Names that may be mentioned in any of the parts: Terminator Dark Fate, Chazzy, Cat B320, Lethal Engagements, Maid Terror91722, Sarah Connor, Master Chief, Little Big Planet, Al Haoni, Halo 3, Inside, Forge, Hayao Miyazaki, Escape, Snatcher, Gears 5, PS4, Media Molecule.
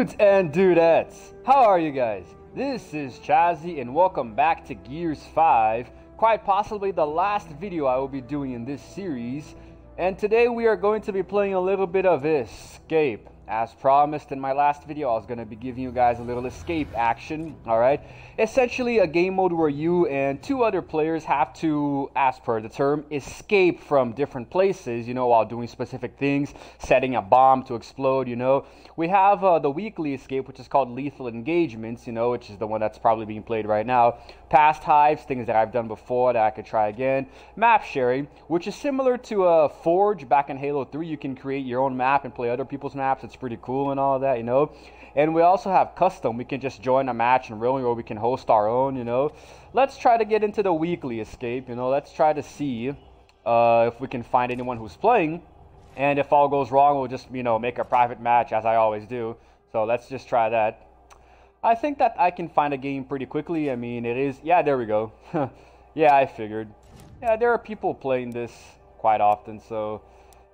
Dudes and dudettes, how are you guys? This is Chazzy and welcome back to Gears 5, quite possibly the last video I will be doing in this series. And today we are going to be playing a little bit of Escape. As promised in my last video, I was going to be giving you guys a little escape action, alright? Essentially a game mode where you and two other players have to, as per the term, escape from different places, you know, while doing specific things, setting a bomb to explode, you know. We have the weekly escape, which is called Lethal Engagements, you know, which is the one that's probably being played right now. Past hives, things that I've done before that I could try again. Map sharing, which is similar to Forge back in Halo 3. You can create your own map and play other people's maps. It's pretty cool and all that, you know. And we also have custom. We can just join a match and really, or we can host our own, you know. Let's try to get into the weekly escape, you know. Let's try to see if we can find anyone who's playing, and if all goes wrong, we'll just, you know, make a private match as I always do. So let's just try that. I think that I can find a game pretty quickly. I mean, it is, yeah, there we go. Yeah, I figured. Yeah, there are people playing this quite often, so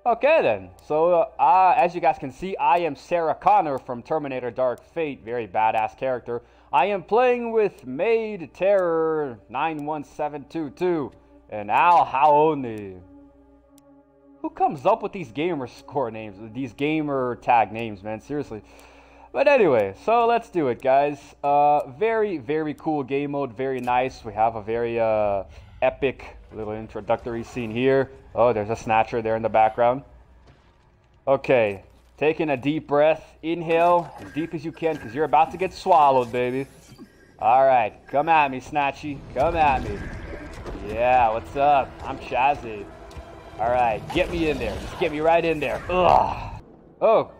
okay then, so as you guys can see, I am Sarah Connor from Terminator Dark Fate, very badass character. I am playing with Maid Terror91722 and Al Haoni. Who comes up with these gamer score names, these gamer tag names, man, seriously. But anyway, so let's do it, guys. Very, very cool game mode, very nice. We have a very epic little introductory scene here. Oh, there's a Snatcher there in the background. Okay, taking a deep breath. Inhale as deep as you can because you're about to get swallowed, baby. All right, come at me, Snatchy. Come at me. Yeah, what's up? I'm Chazzy. All right, get me in there. Just get me right in there. Ugh. Oh.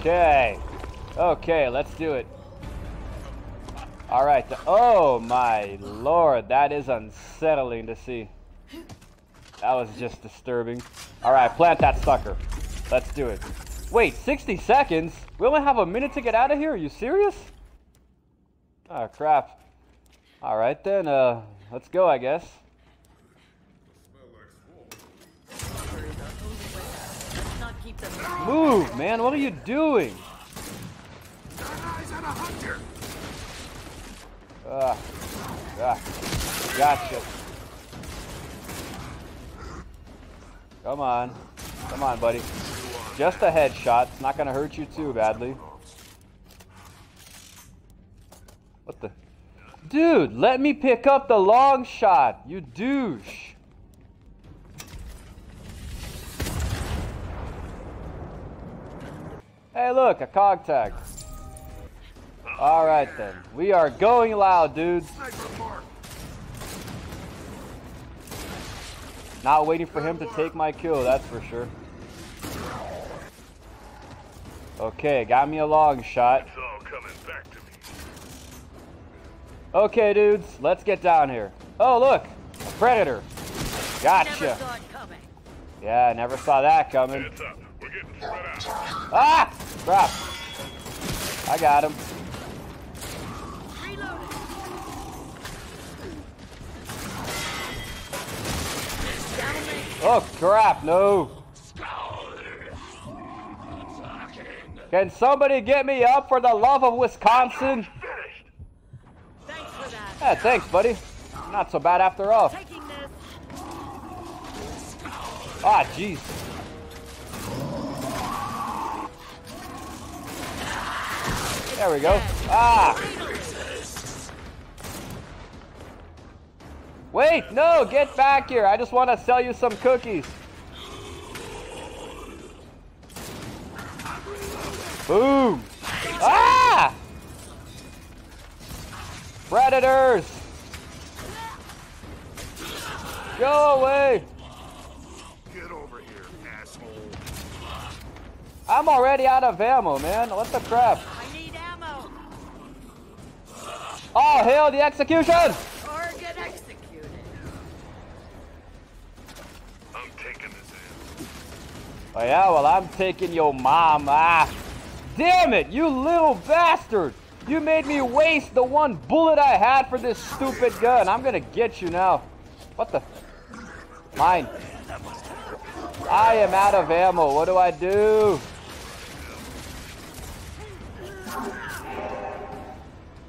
Okay. Okay, let's do it. All right. Oh, my Lord. That is unsettling to see. That was just disturbing. All right. Plant that sucker. Let's do it. Wait, 60 seconds? We only have a minute to get out of here? Are you serious? Oh, crap. All right, then. Let's go, I guess. Move, man. What are you doing? Gotcha. Come on. Come on, buddy. Just a headshot. It's not going to hurt you too badly. What the? Dude, let me pick up the long shot, you douche. Hey, look, a cog tag. All right, then. We are going loud, dudes. Not waiting for him to take my kill, that's for sure. Okay, got me a long shot. Okay, dudes, let's get down here. Oh, look, a Predator. Gotcha. Yeah, I never saw that coming. Ah! Crap. I got him. Oh, crap, no. Can somebody get me up for the love of Wisconsin? Yeah, thanks, buddy. Not so bad after all. Ah, jeez. There we go. Ah! Wait, no, get back here. I just want to sell you some cookies. Boom. Ah! Predators! Go away! Get over here, asshole. I'm already out of ammo, man. What the crap? Oh, hail the execution! Or get executed. I'm taking this in. Oh yeah, well I'm taking your mama. Damn it, you little bastard! You made me waste the one bullet I had for this stupid gun. I'm gonna get you now. What the? Mine. I am out of ammo. What do I do?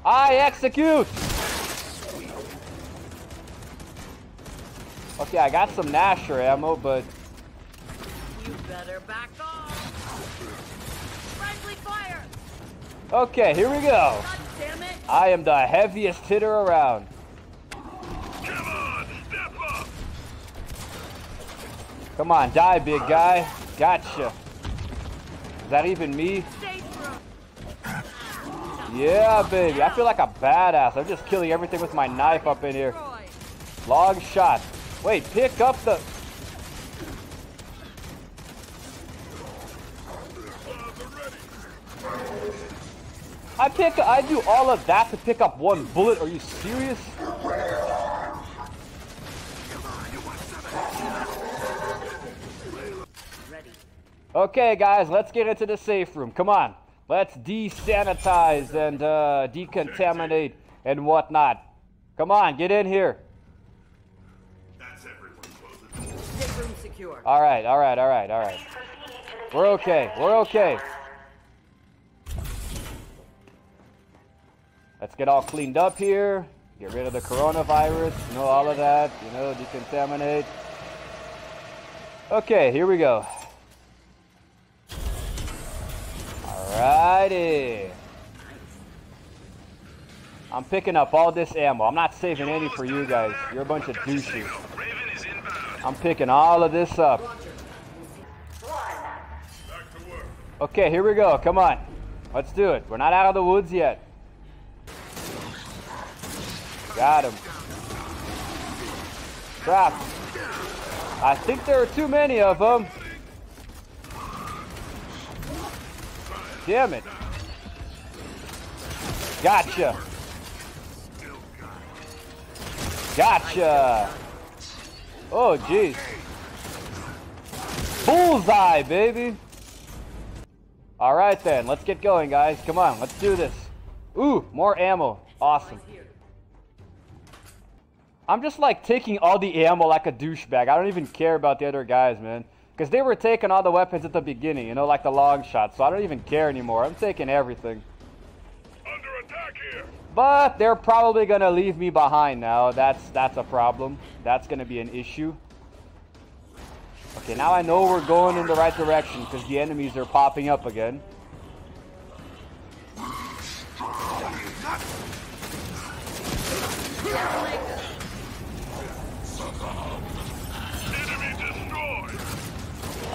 I execute! Okay, I got some Snatcher ammo, but... You better back off! Friendly fire! Okay, here we go! God damn it. I am the heaviest hitter around. Come on, step up! Come on, die, big guy. Gotcha. Is that even me? Yeah, baby. I feel like a badass. I'm just killing everything with my knife up in here. Long shot. Wait, pick up the... I do all of that to pick up one bullet. Are you serious? Okay, guys, let's get into the safe room. Come on. Let's desanitize and decontaminate and whatnot. Come on, get in here. That's everyone close the door. Safe room secure. All right, all right, all right, all right. We're okay. We're okay. Let's get all cleaned up here. Get rid of the coronavirus. You know, all of that. You know, decontaminate. Okay, here we go. Alrighty. I'm picking up all this ammo. I'm not saving any for you guys. You're a bunch of douches. I'm picking all of this up. Okay, here we go. Come on. Let's do it. We're not out of the woods yet. Got him. Crap. I think there are too many of them. Damn it. Gotcha. Gotcha. Oh, jeez. Bullseye, baby. All right, then. Let's get going, guys. Come on. Let's do this. Ooh, more ammo. Awesome. I'm just, like, taking all the ammo like a douchebag. I don't even care about the other guys, man. Because they were taking all the weapons at the beginning, you know, like the long shot. So I don't even care anymore. I'm taking everything. Under attack here. But they're probably going to leave me behind now. That's a problem. That's going to be an issue. Okay, now I know we're going in the right direction because the enemies are popping up again.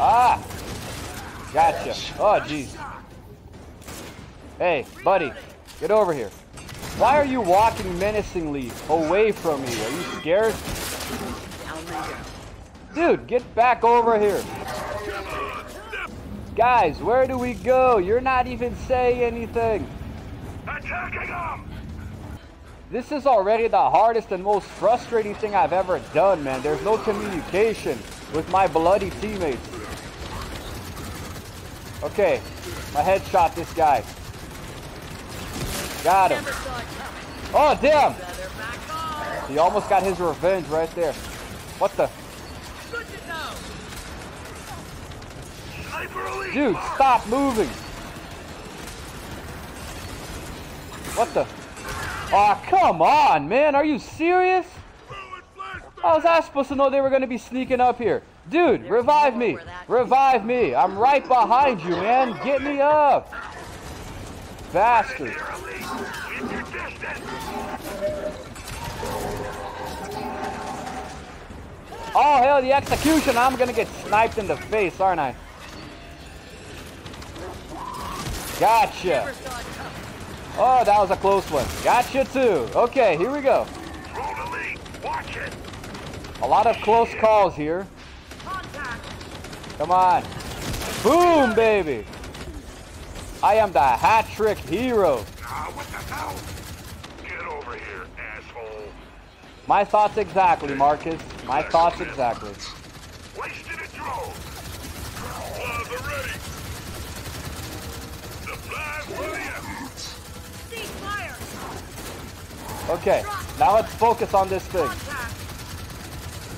Ah! Gotcha. Oh, jeez. Hey, buddy. Get over here. Why are you walking menacingly away from me? Are you scared? Dude, get back over here. Guys, where do we go? You're not even saying anything. Attacking them! This is already the hardest and most frustrating thing I've ever done, man. There's no communication with my bloody teammates. Okay, I headshot this guy. Got him. Oh, damn! He almost got his revenge right there. What the? Dude, stop moving! What the? Aw, oh, come on, man! Are you serious? How was I supposed to know they were going to be sneaking up here? Dude, revive me. Revive me. I'm right behind you, man. Get me up. Bastard. Oh, hell, the execution. I'm going to get sniped in the face, aren't I? Gotcha. Oh, that was a close one. Gotcha, too. Okay, here we go. Watch it. A lot of close calls here. Come on. Boom, baby. I am the hat-trick hero. What the hell? Get over here, asshole. My thoughts exactly, Marcus. My thoughts exactly. Wasted a drone. They're ready. Supply fire. Cease fire. Okay, now let's focus on this thing.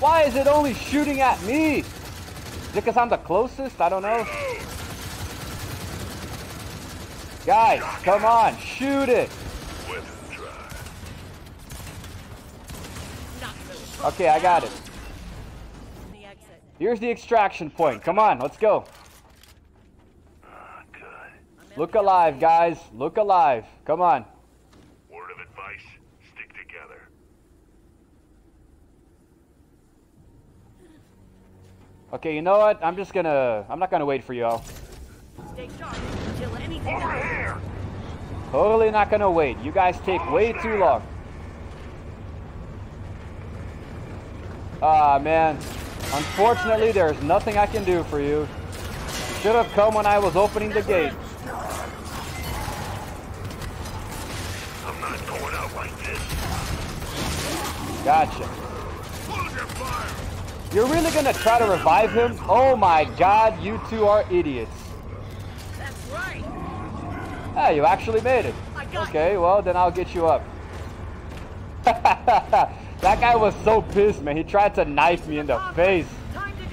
Why is it only shooting at me? Is it because I'm the closest? I don't know. Guys, come on, shoot it! Okay, I got it. Here's the extraction point. Come on, let's go. Look alive, guys. Look alive. Come on. Word of advice, stick together. Okay, you know what? I'm just gonna... I'm not gonna wait for y'all. Totally not gonna wait. You guys take way too long. Ah, man. Unfortunately, there's nothing I can do for you. You should have come when I was opening the gate. I'm not going out like this. Gotcha. You're really gonna try to revive him? Oh my god, you two are idiots. That's right. Ah, you actually made it. Okay, well, then I'll get you up. That guy was so pissed, man. He tried to knife me in the face. Time to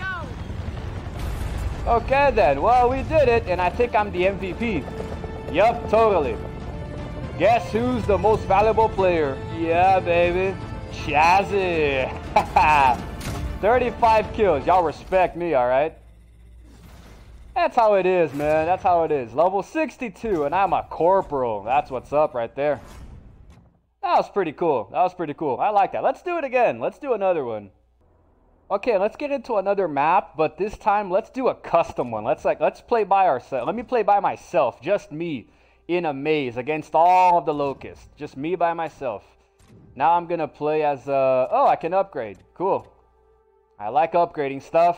go. Okay, then. Well, we did it, and I think I'm the MVP. Yup, totally. Guess who's the most valuable player? Yeah, baby. Chazzy. 35 kills. Y'all respect me, all right? That's how it is, man. That's how it is. Level 62, and I'm a corporal. That's what's up right there. That was pretty cool. That was pretty cool. I like that. Let's do it again. Let's do another one. Okay, let's get into another map, but this time let's do a custom one. Let's play by ourselves. Let me play by myself, just me, in a maze against all of the locusts. Just me by myself. Now I'm gonna play as oh, I can upgrade. Cool. I like upgrading stuff.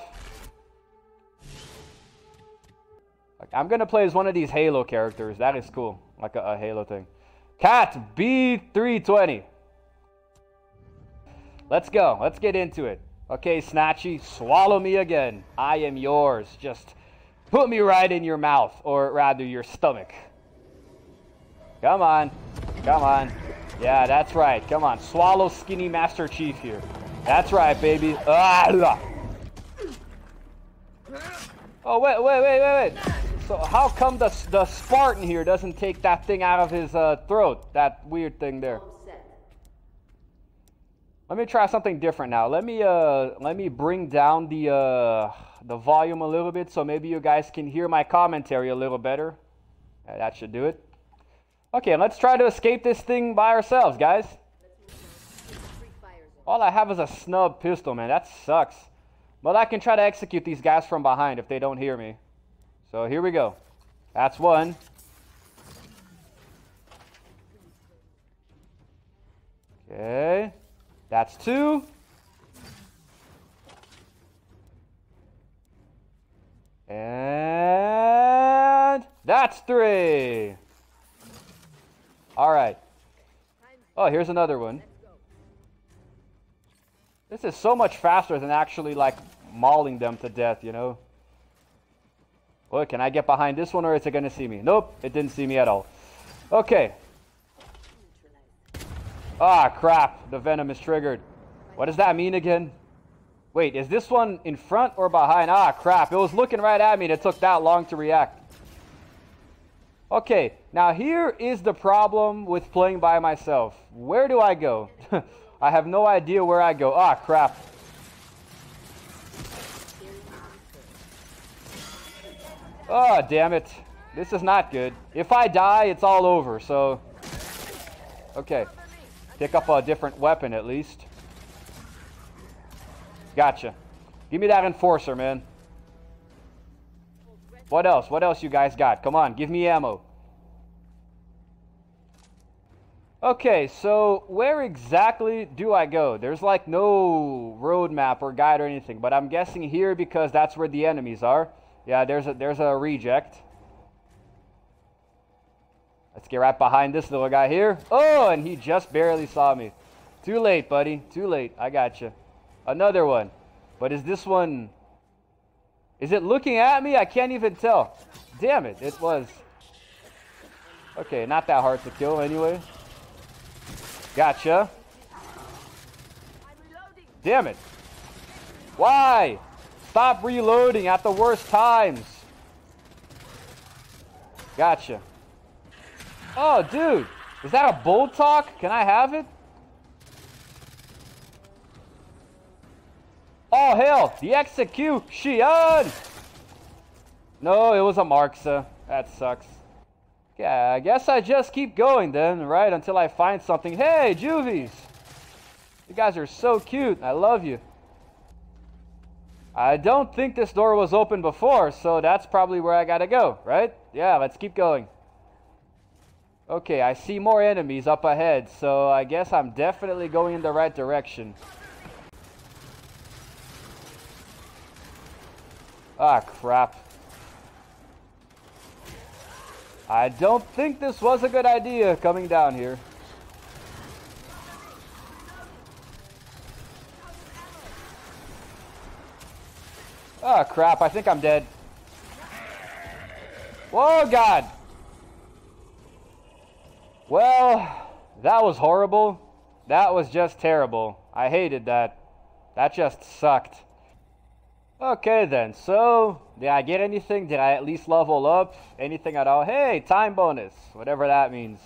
I'm gonna play as one of these Halo characters. That is cool, like a Halo thing. Cat B320. Let's go. Let's get into it. Okay, Snatchy, swallow me again. I am yours. Just put me right in your mouth, or rather your stomach. Come on. Come on. Yeah, that's right. Come on. Swallow skinny Master Chief here. That's right, baby. Oh, wait. So how come the Spartan here doesn't take that thing out of his throat? That weird thing there. Let me try something different now. Let me bring down the volume a little bit so maybe you guys can hear my commentary a little better. That should do it. Okay, let's try to escape this thing by ourselves, guys. All I have is a snub pistol, man. That sucks. But I can try to execute these guys from behind if they don't hear me. So here we go. That's one. Okay. That's two. And that's three. All right. Oh, here's another one. This is so much faster than actually, like, mauling them to death, you know? Look, can I get behind this one or is it going to see me? Nope, it didn't see me at all. Okay. Ah, crap. The venom is triggered. What does that mean again? Wait, is this one in front or behind? Ah, crap. It was looking right at me and it took that long to react. Okay, now here is the problem with playing by myself. Where do I go? I have no idea where I go. Ah, crap. Oh, damn it. This is not good. If I die, it's all over, so... Okay. Pick up a different weapon, at least. Gotcha. Give me that enforcer, man. What else? What else you guys got? Come on, give me ammo. Okay, so where exactly do I go? There's like no roadmap or guide or anything, but I'm guessing here because that's where the enemies are. Yeah, there's a reject. Let's get right behind this little guy here. Oh, and he just barely saw me. Too late, buddy. Too late. I gotcha. Another one. But is this one... Is it looking at me? I can't even tell. Damn it. It was... Okay, not that hard to kill anyway. Gotcha. Damn it. Why? Stop reloading at the worst times. Gotcha. Oh, dude! Is that a bull talk? Can I have it? All hail the execution! No, it was a Marksa. That sucks. Yeah, I guess I just keep going then, right? Until I find something. Hey, Juvies! You guys are so cute. I love you. I don't think this door was open before, so that's probably where I gotta go, right? Yeah, let's keep going. Okay, I see more enemies up ahead, so I guess I'm definitely going in the right direction. Ah, crap. I don't think this was a good idea coming down here. Oh crap, I think I'm dead. Whoa, God! Well, that was horrible. That was just terrible. I hated that. That just sucked. Okay then, so, did I get anything? Did I at least level up? Anything at all? Hey, time bonus. Whatever that means.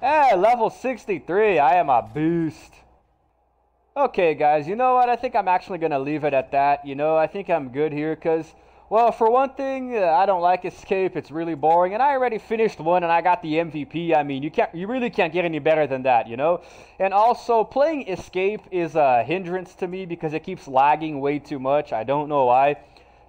Hey, level 63. I am a beast. Okay guys, you know what, I think I'm actually going to leave it at that, you know, I think I'm good here because, well, for one thing, I don't like Escape, it's really boring, and I already finished one and I got the MVP, I mean, you really can't get any better than that, you know, and also, playing Escape is a hindrance to me because it keeps lagging way too much, I don't know why.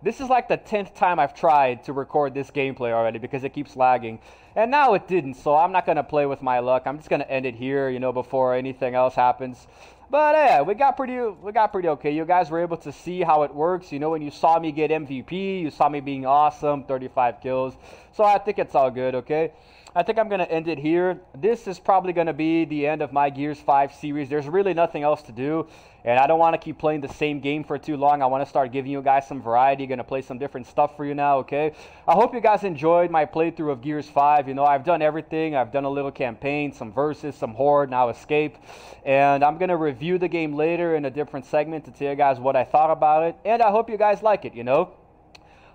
This is like the 10th time I've tried to record this gameplay already because it keeps lagging. And now it didn't, so I'm not going to play with my luck. I'm just going to end it here, you know, before anything else happens. But yeah, we got pretty okay. You guys were able to see how it works, you know, when you saw me get MVP, you saw me being awesome, 35 kills. So I think it's all good, okay? I think I'm going to end it here. This is probably going to be the end of my Gears 5 series. There's really nothing else to do, and I don't want to keep playing the same game for too long. I want to start giving you guys some variety. Going to play some different stuff for you now, okay? I hope you guys enjoyed my playthrough of Gears 5. You know, I've done everything. I've done a little campaign, some versus, some horde, now Escape. And I'm going to review the game later in a different segment to tell you guys what I thought about it. And I hope you guys like it, you know?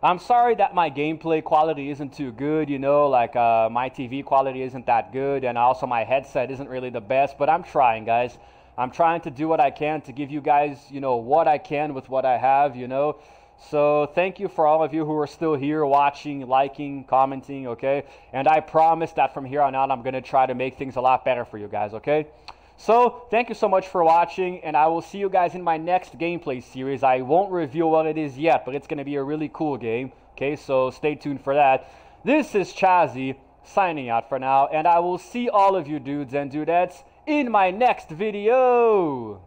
I'm sorry that my gameplay quality isn't too good, you know, like my TV quality isn't that good, and also my headset isn't really the best, but I'm trying, guys. I'm trying to do what I can to give you guys, you know, what I can with what I have, you know. So thank you for all of you who are still here watching, liking, commenting, okay? And I promise that from here on out, I'm going to try to make things a lot better for you guys, okay? So, thank you so much for watching, and I will see you guys in my next gameplay series. I won't reveal what it is yet, but it's going to be a really cool game. Okay, so stay tuned for that. This is Chazzy, signing out for now, and I will see all of you dudes and dudettes in my next video.